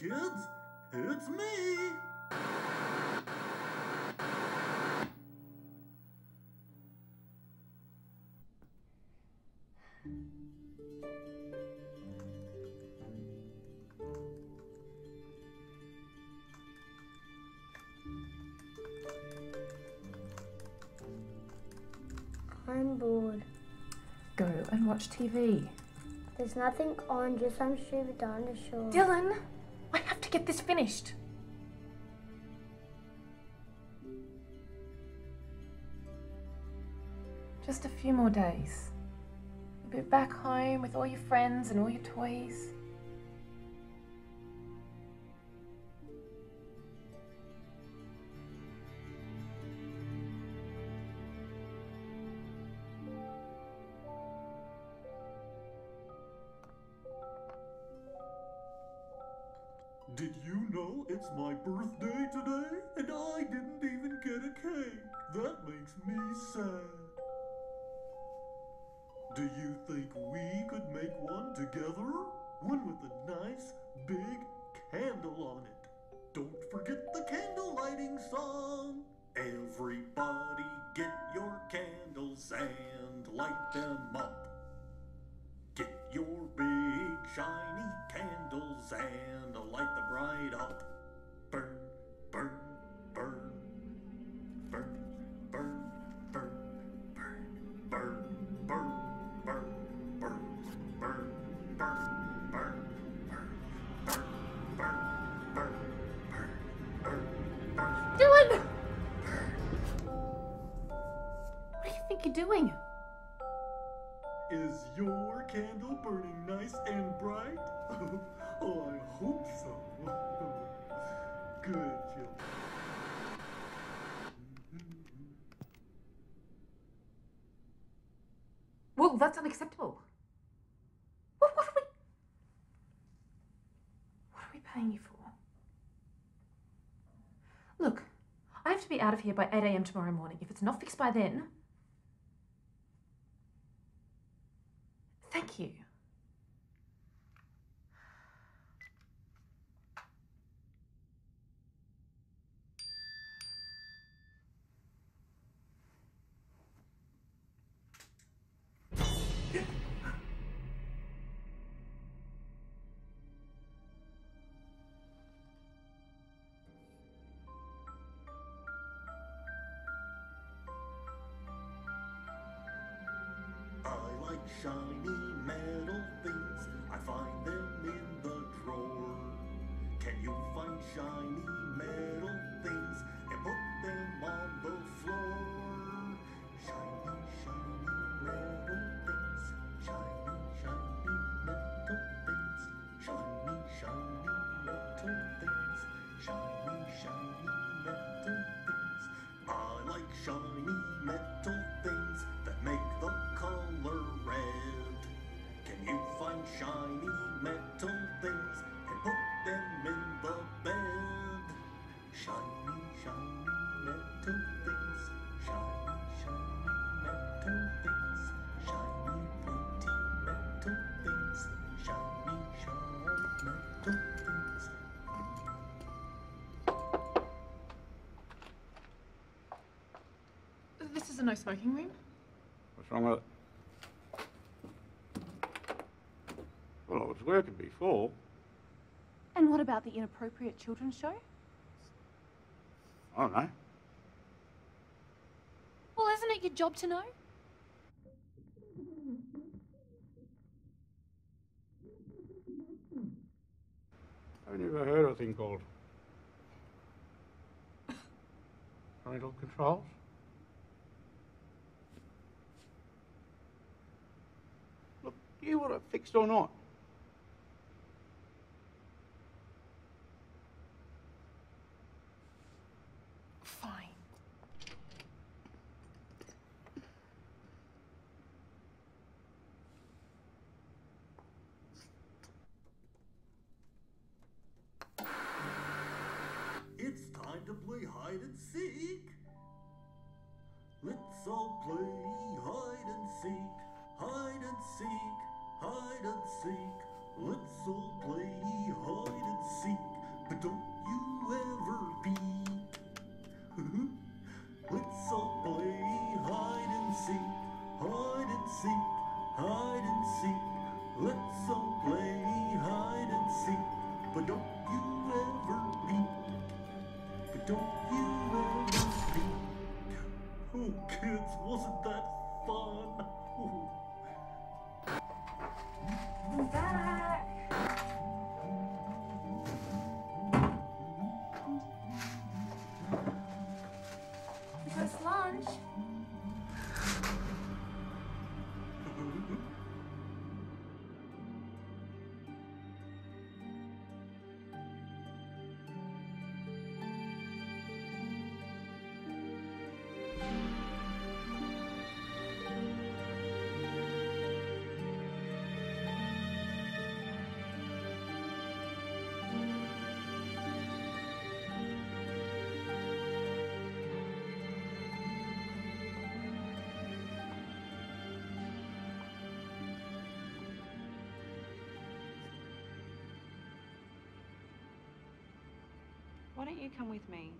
kids, it's me! I'm bored. Go and watch TV. There's nothing on, just some stupid dinosaur. Dylan, I have to get this finished. Just a few more days. You'll be back home with all your friends and all your toys. Did you know it's my birthday today? And I didn't even get a cake. That makes me sad. Do you think we could make one together? One with a nice big candle on it. Don't forget the candle lighting song. Everybody get your candles and light them up. Get your big shiny candles and light them right up. Burn, burn, burn, burn, burn, burn, burn, burn, burn, burn, burn, burn, burn, burn, burn, burn, burn, burn, burn, burn. Dylan! What do you think you're doing? Is your candle burning nice and bright? Oh, I hope so. Good job. Well, that's unacceptable. What are we paying you for? Look, I have to be out of here by 8 AM tomorrow morning. If it's not fixed by then... Thank you. I like shiny metal things. I find them in the drawer. Can you find shiny metal things and put them on the floor? Shiny, shiny metal things. Shiny, shiny metal things. Shiny, shiny metal things. Shiny, shiny metal things. I like shiny metal things that make the color red. Can you find shiny metal things and put them in the bed? Shiny, shiny metal things. Shiny, shiny metal things. Shiny, pointy metal things. Shiny, shiny metal things. This is a no smoking room. What's wrong with it? Well, I was working before. And what about the inappropriate children's show? I don't know. Well, isn't it your job to know? I've never heard of a thing called parental controls. Look, do you want it fixed or not? It's time to play hide and seek. Let's all play hide and seek, hide and seek, hide and seek. Let's all play hide and seek. but don't you ever peep. Let's all play hide and seek, hide and seek, hide and seek. Let's all play hide and seek, but don't you ever peep. But don't you ever peep. Oh, kids, wasn't that fun? Oh. I'm back. Because lunch. Why don't you come with me?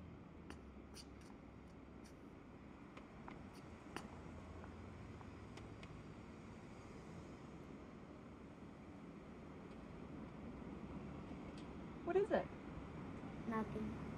What is it? Nothing.